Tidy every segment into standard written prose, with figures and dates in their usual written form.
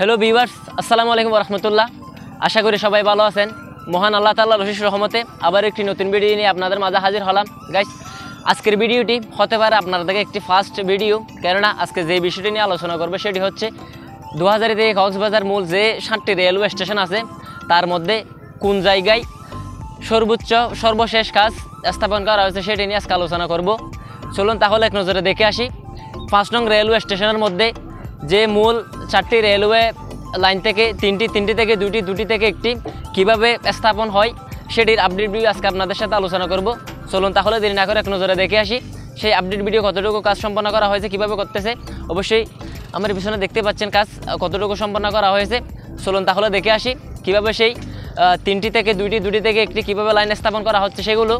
Hello viewers আসসালামু আলাইকুম ওয়া রাহমাতুল্লাহ। आशा करी सबाई भलो आছেন। महान आल्लाह ताआलार अशेष रहमते आबार एकटी नतून भिडियो निये आपनादेर माझे हाजिर हलाम। गाइस आजकेर भिडियोटी होते पारे आपनादेर एकटी फार्स्ट भिडियो, केनना आजके जे विषयटी निये आलोचना करबो सेटी होच्छे दोहाजारी थेके কক্সবাজার मूल जे 60टी रेलवे स्टेशन आछे तार मध्ये कोन जायगाय सर्वोच्च सर्वशेष काज स्थापन करा हयेछे सेटी निये आजके आलोचना करब। चलुन ताहले एक नजरे देखे आसि। 5 नং रेलवे स्टेशनेर मध्ये যে মূল 4টি রেলওয়ে লাইন থেকে তিনটি থেকে দুটি থেকে একটি কিভাবে স্থাপন হয় সেটির আপডেট ভিডিও আজকে আপনাদের সাথে আলোচনা করব। চলুন তাহলে দেরি না করে এক নজরে দেখে আসি সেই আপডেট ভিডিও কতটুকু কাজ সম্পন্ন করা হয়েছে, কিভাবে করতেছে। অবশ্যই আমার পিছনে দেখতে পাচ্ছেন কাজ কতটুকু সম্পন্ন করা হয়েছে। চলুন তাহলে দেখে আসি কিভাবে সেই তিনটি থেকে দুটি থেকে একটি কিভাবে লাইন স্থাপন করা হচ্ছে সেগুলো।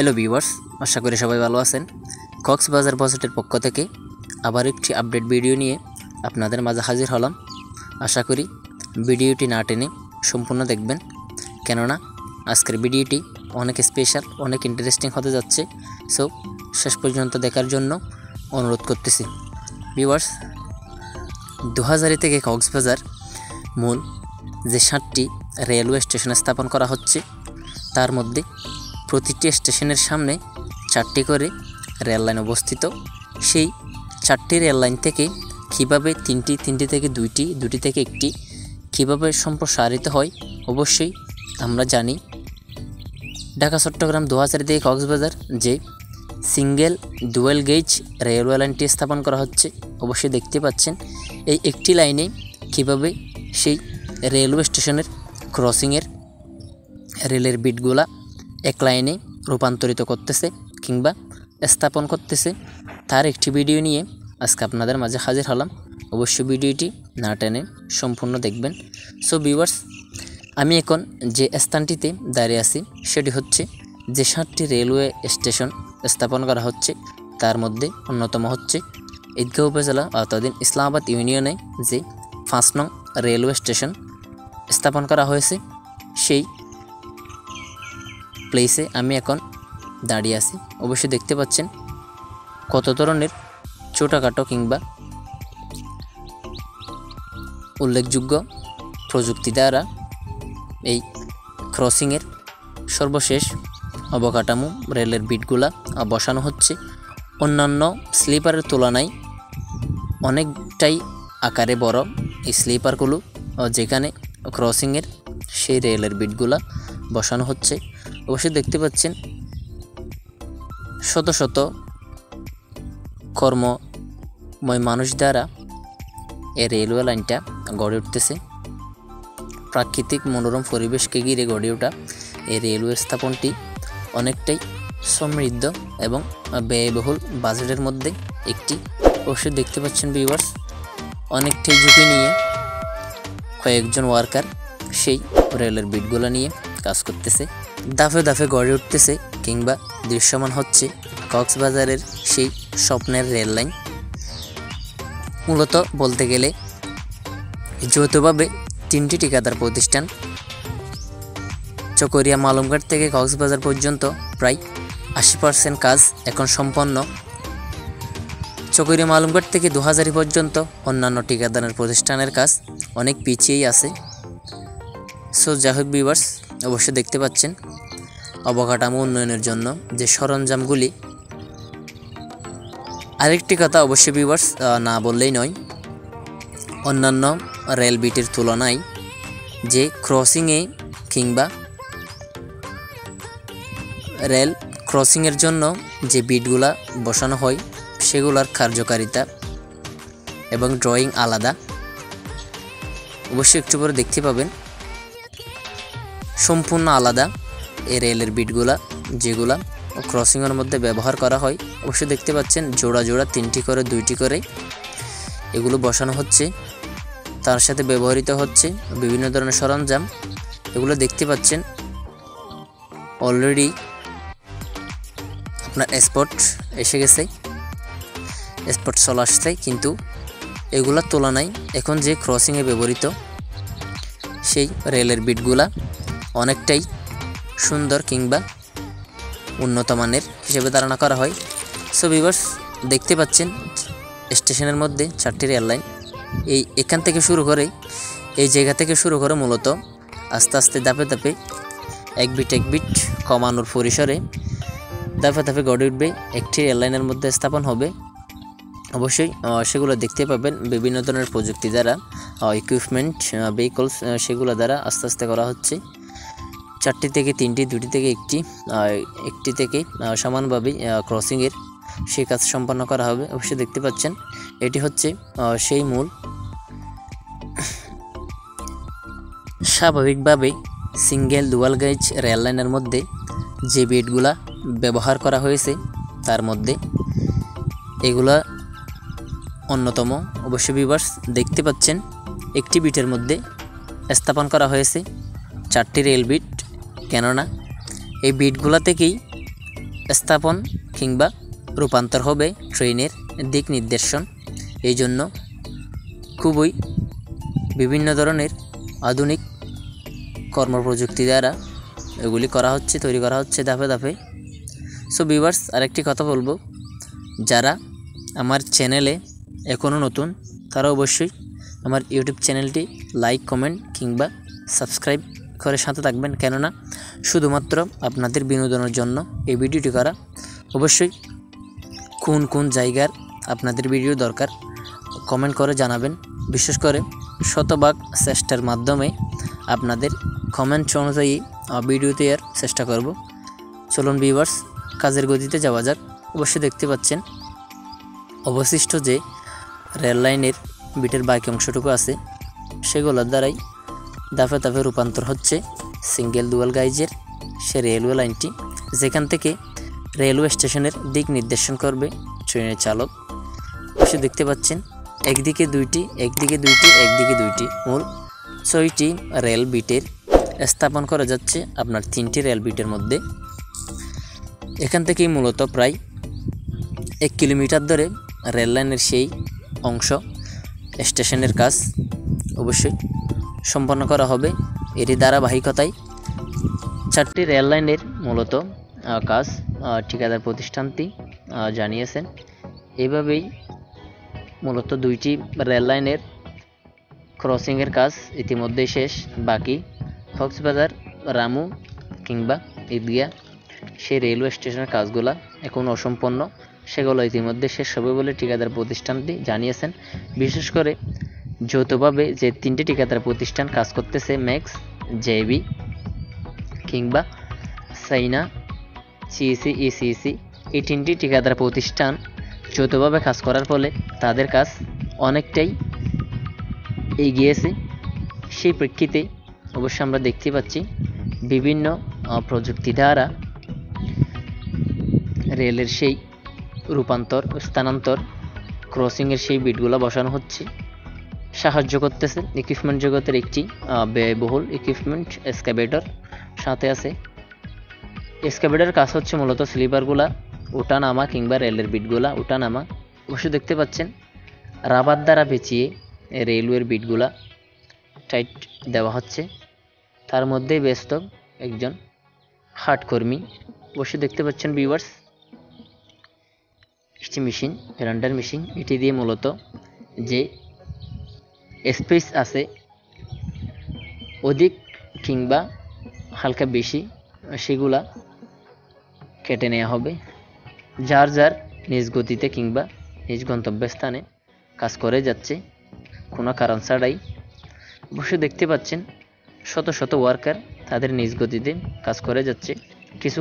हेलो भिउয়ার্স, आशा करी सबाई भलो आছেন। কক্সবাজার बजटेर पक्ष থেকে আবার একটি আপডেট ভিডিও নিয়ে আপনাদের মাঝে হাজির হলাম। আশা করি ভিডিওটি না টেনে সম্পূর্ণ দেখবেন, কেননা আজকের ভিডিওটি অনেক স্পেশাল, অনেক ইন্টারেস্টিং হতে যাচ্ছে। সো শেষ পর্যন্ত দেখার জন্য অনুরোধ করতেছি। भिउয়ার্স, दोहजारी থেকে কক্সবাজার মূল যে 60টি রেলওয়ে স্টেশন স্থাপন করা হচ্ছে তার মধ্যে প্রতিটি স্টেশনের সামনে 4টি করে রেল লাইন অবস্থিত। সেই 4টি রেল লাইন থেকে কিভাবে তিনটি থেকে দুটি থেকে একটি কিভাবে সম্প্রসারিত হয় অবশ্যই আমরা জানি। ঢাকা চট্টগ্রাম দোহাজারি থেকে কক্সবাজার যে সিঙ্গেল ডুয়েল গেজ রেলওয়ে লাইনটি স্থাপন করা হচ্ছে অবশ্যই দেখতে পাচ্ছেন, এই একটি লাইনে কিভাবে সেই রেলওয়ে স্টেশনের ক্রসিংয়ের রেলের বিটগুলা एक लाइने रूपान्तरित करते किंबा स्थापन करते तार एक भिडियो निये आज के अपन माझे हाजिर हलाम। अवश्य भिडियोटी ना टेने सम्पूर्ण देखें। सो भिउয়ার্স, आमी एखन जे स्थानटीते दाड़िये आछि सेटी होच्छे जे 60टी रेलवे स्टेशन स्थापन करा होच्छे तार मध्ये अन्यतम होच्छे ঈদগাঁও উপজেলা অর্থাৎ ইসলামাबाद ইউনিয়নে जे 5 নং रेलवे स्टेशन स्थापन करा होयेछे सेई প্লেসে আমি এখন দাঁড়িয়ে আছি। অবশ্যই দেখতে পাচ্ছেন কত ধরনের ছোটখাটো কিংবা উল্লেখযোগ্য প্রযুক্তি দ্বারা এই ক্রসিংয়ের সর্বশেষ অবকাঠামো রেলের বিটগুলা বসানো হচ্ছে। অন্যান্য স্লিপারের তুলনায় অনেকটাই আকারে বড় এই স্লিপারগুলো, যেখানে ক্রসিংয়ের সেই রেলের বিটগুলা বসানো হচ্ছে। অবশ্যই দেখতে পাচ্ছেন শত শত কর্মময় মানুষ দ্বারা এই রেলওয়ে লাইনটা গড়ে উঠতেছে। প্রাকৃতিক মনোরম পরিবেশকে ঘিরে গড়ে ওঠা এই রেলওয়ে স্থাপনটি অনেকটাই সমৃদ্ধ এবং ব্যয়বহুল বাজেটের মধ্যে একটি। অবশ্যই দেখতে পাচ্ছেন ভিউয়ার্স, অনেকটাই ঝুঁকি নিয়ে কয়েকজন ওয়ার্কার সেই রেলের বিটগুলো নিয়ে কাজ করতেছে। দাফে দাফে গড়ে উঠতেছে কিংবা দৃশ্যমান হচ্ছে কক্সবাজারের সেই স্বপ্নের রেল লাইন। মূলত বলতে গেলে যৌথভাবে 3টি ঠিকাদার প্রতিষ্ঠান চকরিয়া মালুমঘাট থেকে কক্সবাজার পর্যন্ত প্রায় 80% কাজ এখন সম্পন্ন। চকরিয়া মালুমঘাট থেকে দোহাজারি পর্যন্ত অন্যান্য ঠিকাদারের প্রতিষ্ঠানের কাজ অনেক পিছিয়েই আছে। সো যাহোক ভিউয়ার্স, অবশ্যই দেখতে পাচ্ছেন অবকাঠামো উন্নয়নের জন্য যে সরঞ্জামগুলি। আরেকটি কথা অবশ্যই ভিউয়ার্স না বললেই নয়, অন্যান্য রেল বিটের তুলনায় যে ক্রসিংয়ে কিংবা রেল ক্রসিংয়ের জন্য যে বিটগুলা বসানো হয় সেগুলোর কার্যকারিতা এবং ড্রয়িং আলাদা। অবশ্যই একটু পরে দেখতে পাবেন সম্পূর্ণ আলাদা এই রেলের বিটগুলা যেগুলা ক্রসিংয়ের মধ্যে ব্যবহার করা হয়। অবশ্যই দেখতে পাচ্ছেন জোড়া জোড়া 3টি করে 2টি করে এগুলো বসানো হচ্ছে। তার সাথে ব্যবহৃত হচ্ছে বিভিন্ন ধরনের সরঞ্জাম। এগুলো দেখতে পাচ্ছেন অলরেডি আপনার স্পট এসে গেছে, স্পট চলে আসছে, কিন্তু এগুলোর তুলনায় এখন যে ক্রসিংয়ে ব্যবহৃত সেই রেলের বিটগুলা অনেকটাই সুন্দর কিংবা উন্নত মানের হিসেবে ধারণা করা হয়। সো ভিউয়ার্স দেখতে পাচ্ছেন স্টেশনের মধ্যে চারটি রেল লাইন, এই এখান থেকে শুরু করে এই জায়গা থেকে শুরু করে মূলত আস্তে আস্তে ধাপে ধাপে এক বিট কমানোর পরিসরে ধাপে ধাপে গড়ে উঠবে, একটি রেল লাইনের মধ্যে স্থাপন হবে। অবশ্যই সেগুলো দেখতে পাবেন বিভিন্ন ধরনের প্রযুক্তি দ্বারা, ইকুইপমেন্ট, ভেহিকলস, সেগুলো দ্বারা আস্তে আস্তে করা হচ্ছে। চারটি থেকে তিনটি, দুটি থেকে একটি, একটি থেকে সমানভাবে ক্রসিংয়ের সেই কাজ সম্পন্ন করা হবে। অবশ্যই দেখতে পাচ্ছেন এটি হচ্ছে সেই মূল। স্বাভাবিকভাবে সিঙ্গেল ডুয়াল গেজ রেল লাইনের মধ্যে যে বিটগুলা ব্যবহার করা হয়েছে তার মধ্যে এগুলা অন্যতম। অবশ্যই ভিউয়ার্স দেখতে পাচ্ছেন একটি বিটের মধ্যে স্থাপন করা হয়েছে চারটি রেল বিট, কেননা এই বিটগুলা থেকেই স্থাপন কিংবা রূপান্তর হবে ট্রেনের দিক নির্দেশন। এই জন্য খুবই বিভিন্ন ধরনের আধুনিক কর্মপ্রযুক্তি দ্বারা এগুলি করা হচ্ছে, তৈরি করা হচ্ছে ধাপে ধাপে। সো ভিউয়ার্স আরেকটি কথা বলবো, যারা আমার চ্যানেলে এখনও নতুন তারা অবশ্যই আমার ইউটিউব চ্যানেলটি লাইক, কমেন্ট কিংবা সাবস্ক্রাইব করে সাথে থাকবেন, কেননা শুধুমাত্র আপনাদের বিনোদনের জন্য এই ভিডিওটি করা। অবশ্যই কোন কোন জায়গার আপনাদের ভিডিও দরকার কমেন্ট করে জানাবেন, বিশেষ করে শতভাগ চেষ্টার মাধ্যমে আপনাদের কমেন্ট অনুযায়ী ভিডিও তৈরির চেষ্টা করব। চলুন ভিউয়ার্স কাজের গতিতে যাওয়া যাক। অবশ্যই দেখতে পাচ্ছেন অবশিষ্ট যে রেল লাইনের বিটের বাকি অংশটুকু আছে সেগুলোর দ্বারাই ধাপে ধাপে রূপান্তর হচ্ছে সিঙ্গেল ডুয়াল গেজের সে রেলওয়ে লাইনটি, যেখান থেকে রেলওয়ে স্টেশনের দিক নির্দেশন করবে ট্রেনের চালক। সে দেখতে পাচ্ছেন একদিকে দুইটি, একদিকে দুইটি, একদিকে দুইটি, মূল 6টি রেল বিটের স্থাপন করা যাচ্ছে আপনার 3টি রেল বিটের মধ্যে। এখান থেকেই মূলত প্রায় 1 কিলোমিটার ধরে রেল লাইনের সেই অংশ স্টেশনের কাজ অবশ্যই সম্পন্ন করা হবে। এরই ধারাবাহিকতায় 4টি রেল লাইনের মূলত কাজ ঠিকাদার প্রতিষ্ঠানটি জানিয়েছেন। এভাবেই মূলত 2টি রেল লাইনের ক্রসিংয়ের কাজ ইতিমধ্যে শেষ, বাকি কক্সবাজার, রামু কিংবা ঈদগা সেই রেলওয়ে স্টেশনের কাজগুলো এখন অসম্পন্ন, সেগুলো ইতিমধ্যে শেষ হবে বলে ঠিকাদার প্রতিষ্ঠানটি জানিয়েছেন। বিশেষ করে যৌথভাবে যে 3টি ঠিকাদার প্রতিষ্ঠান কাজ করতেছে, ম্যাক্স, জেবি কিংবা সাইনা, সিইসি, ইসিসি, এই 3টি ঠিকাদার প্রতিষ্ঠান যৌথভাবে কাজ করার ফলে তাদের কাজ অনেকটাই এগিয়েছে। সেই প্রেক্ষিতে অবশ্য আমরা দেখতে পাচ্ছি বিভিন্ন প্রযুক্তি দ্বারা রেলের সেই রূপান্তর, স্থানান্তর, ক্রসিংয়ের সেই বিটগুলো বসানো হচ্ছে, সাহায্য করতেছে। ইকুইপমেন্ট জগতের একটি ব্যয়বহুল ইকুইপমেন্ট এক্সকাভেটর সাথে আছে। এক্সকাভেটরের কাজ হচ্ছে মূলত স্লিপারগুলা ওঠানামা কিংবা রেলের বিটগুলা ওঠানামা। অবশ্য দেখতে পাচ্ছেন রাবার দ্বারা পেঁচিয়ে রেলওয়ের বিটগুলা টাইট দেওয়া হচ্ছে, তার মধ্যেই ব্যস্ত একজন হাটকর্মী। অবশ্যই দেখতে পাচ্ছেন ভিউয়ার্স একটি মেশিন, গ্রাইন্ডার মেশিন, এটি দিয়ে মূলত যে স্পেস আছে অধিক কিংবা হালকা বেশি সেগুলা কেটে নেওয়া হবে, যার যার নিজ গতিতে কিংবা নিজ গন্তব্যস্থানে কাজ করে যাচ্ছে কোনো কারণ ছাড়াই। অবশ্যই দেখতে পাচ্ছেন শত শত ওয়ার্কার তাদের নিজ গতিতে কাজ করে যাচ্ছে, কিছু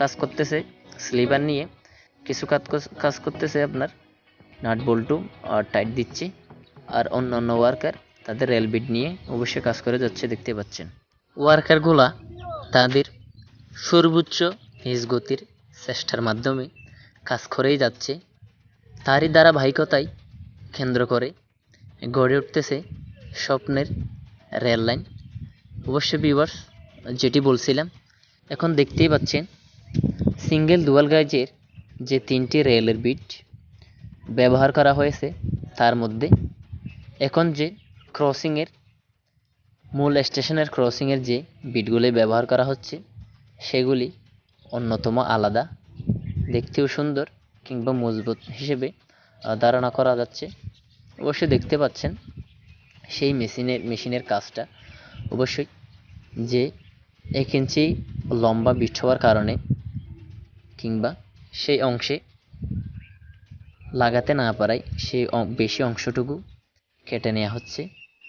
কাজ করতেছে স্লিপার নিয়ে, কিছু কাজ করতেছে আপনার নাট বল্টু আর টাইট দিচ্ছে, আর অন্যান্য ওয়ার্কার তাদের রেলবিট নিয়ে অবশ্যই কাজ করে যাচ্ছে। দেখতে পাচ্ছেন ওয়ার্কারগুলা তাদের সর্বোচ্চ নিজ গতির চেষ্টার মাধ্যমে কাজ করেই যাচ্ছে, তারই ধারাবাহিকতায় কেন্দ্র করে গড়ে উঠতেছে স্বপ্নের রেল লাইন। অবশ্যই ভিউয়ার্স যেটি বলছিলাম, এখন দেখতেই পাচ্ছেন সিঙ্গেল ডুয়াল গেজের যে 3টি রেলের বিট ব্যবহার করা হয়েছে তার মধ্যে এখন যে ক্রসিংয়ের মূল স্টেশনের ক্রসিংয়ের যে বিটগুলি ব্যবহার করা হচ্ছে সেগুলি অন্যতম আলাদা, দেখতেও সুন্দর কিংবা মজবুত হিসেবে ধারণা করা যাচ্ছে। অবশ্যই দেখতে পাচ্ছেন সেই মেশিনের কাজটা অবশ্যই যে 1 ইঞ্চি লম্বা বিট হওয়ার কারণে কিংবা সেই অংশে লাগাতে না পারায় সেই বেশি অংশটুকু কেটে নেওয়া হচ্ছে।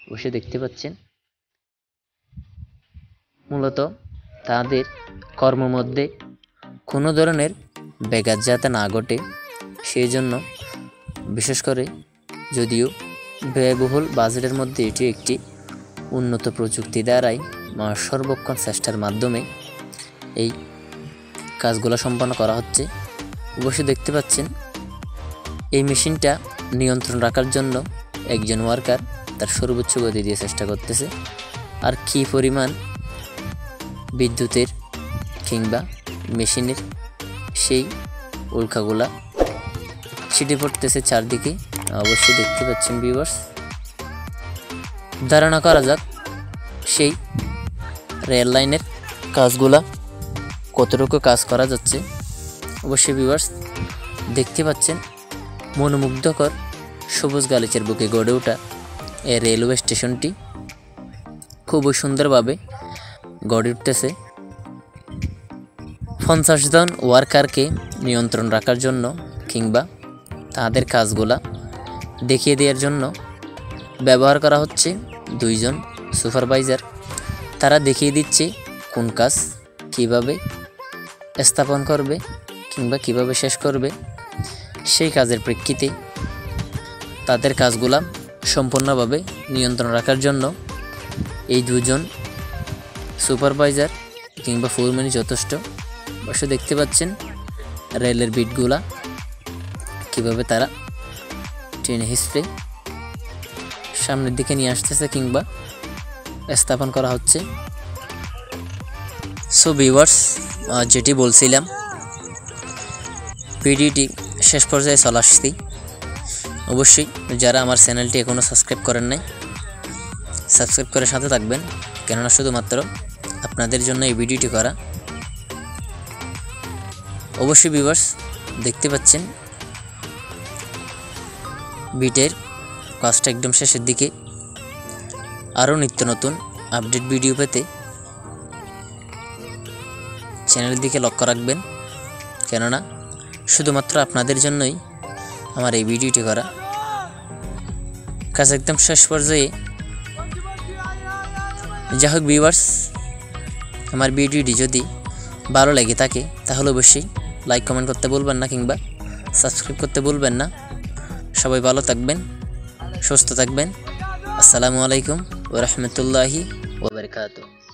অবশ্যই দেখতে পাচ্ছেন মূলত তাদের কর্মের মধ্যে কোনো ধরনের ব্যাঘাত যাতে না ঘটে সেই জন্য বিশেষ করে যদিও ব্যয়বহুল বাজেটের মধ্যে এটি একটি উন্নত প্রযুক্তি দ্বারাই সর্বক্ষণ চেষ্টার মাধ্যমে এই কাজগুলো সম্পন্ন করা হচ্ছে। অবশ্যই দেখতে পাচ্ছেন এই মেশিনটা নিয়ন্ত্রণ রাখার জন্য একজন ওয়ার্কার তার সর্বোচ্চ গতি দিয়ে চেষ্টা করতেছে। আর কী পরিমাণ বিদ্যুতের কিংবা মেশিনের সেই উল্কাগুলা ছিটে পড়তেছে চারদিকে, অবশ্যই দেখতে পাচ্ছেন ভিউয়ার্স। ধারণা করা যাক সেই রেল লাইনের কাজগুলা কতটুকু কাজ করা যাচ্ছে। অবশ্যই ভিউয়ার্স দেখতে পাচ্ছেন মনোমুগ্ধকর সবুজ গালিচার বুকে গড়ে ওঠা এই রেলওয়ে স্টেশনটি খুবই সুন্দরভাবে গড়ে উঠতেছে। 50 জন ওয়ার্কারকে নিয়ন্ত্রণ রাখার জন্য কিংবা তাদের কাজগুলা দেখিয়ে দেওয়ার জন্য ব্যবহার করা হচ্ছে 2 জন সুপারভাইজার। তারা দেখিয়ে দিচ্ছে কোন কাজ কিভাবে স্থাপন করবে কিংবা কিভাবে শেষ করবে, সেই কাজের প্রেক্ষিতে তাদের কাজগুলা সম্পূর্ণভাবে নিয়ন্ত্রণ রাখার জন্য এই 2 জন সুপারভাইজার কিংবা ফোরম্যানই যথেষ্ট। অবশ্য দেখতে পাচ্ছেন রেলের বিটগুলা কিভাবে তারা ট্রেনে হিসড়ে সামনের দিকে নিয়ে আসতেছে কিংবা স্থাপন করা হচ্ছে। সো ভিউয়ার্স, যেটি বলছিলাম ভিডিওটি শেষ পর্যায়ে চলে আসছি। অবশ্যই যারা আমার চ্যানেলটি এখনও সাবস্ক্রাইব করেন নাই সাবস্ক্রাইব করে সাথে থাকবেন, কেননা শুধুমাত্র আপনাদের জন্য এই ভিডিওটি করা। অবশ্যই ভিউয়ার্স দেখতে পাচ্ছেন বিটের কাজটা একদম শেষের দিকে। আরও নিত্য নতুন আপডেট ভিডিও পেতে চ্যানেলের দিকে লক্ষ্য রাখবেন, কেননা শুধুমাত্র আপনাদের জন্যই আমার এই ভিডিওটি করা। কাজ একদম শেষ পর্যায়ে। যাই হোক ভিউয়ার্স, আমার ভিডিওটি যদি ভালো লেগে থাকে তাহলে অবশ্যই লাইক কমেন্ট করতে বলবেন না কিংবা সাবস্ক্রাইব করতে বলবেন না। সবাই ভালো থাকবেন, সুস্থ থাকবেন। আসসালামু আলাইকুম ওয়া রাহমাতুল্লাহি ওয়া বারাকাতুহু।